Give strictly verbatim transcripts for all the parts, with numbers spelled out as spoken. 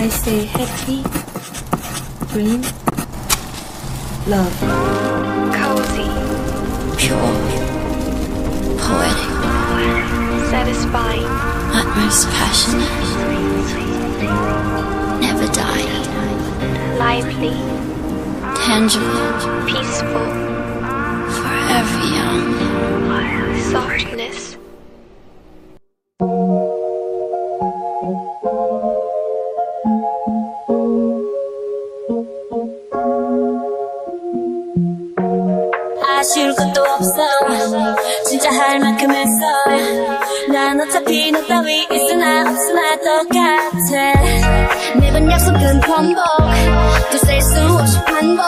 I say happy, green, love, cozy, pure, poetic, satisfying, utmost passionate, never die, lively, tangible, peaceful, forever young, softness. 아쉬울 것도 없어 진짜 할 만큼 했어 난 어차피 너 따위 있으나 없으나 똑같아 매번 약속은 번복 또 셀 수 없이 반복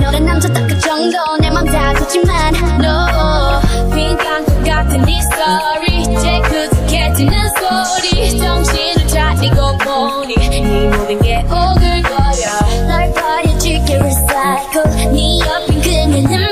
너란 남자 딱 그 정도 내 맘 다 좋지만 no 빈칸 같은 네 스토리 이제 구석해지는 소리 정신을 차리고 보니 네 모든 게 오글거려 널 버려줄게 recycle 네 옆인 그녀는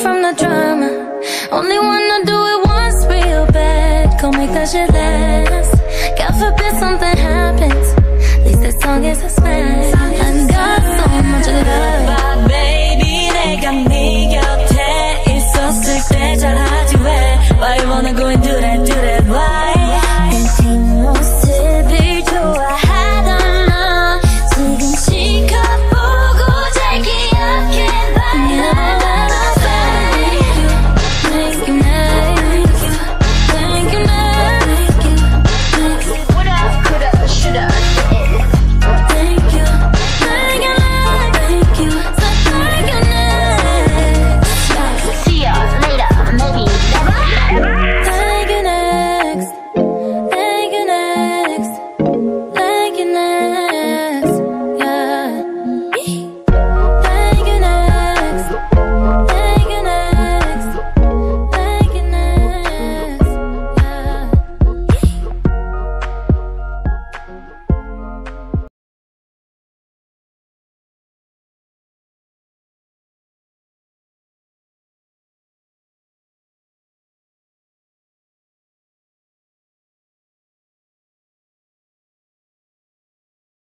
from the drama, only wanna do it once real bad. Go make that shit last.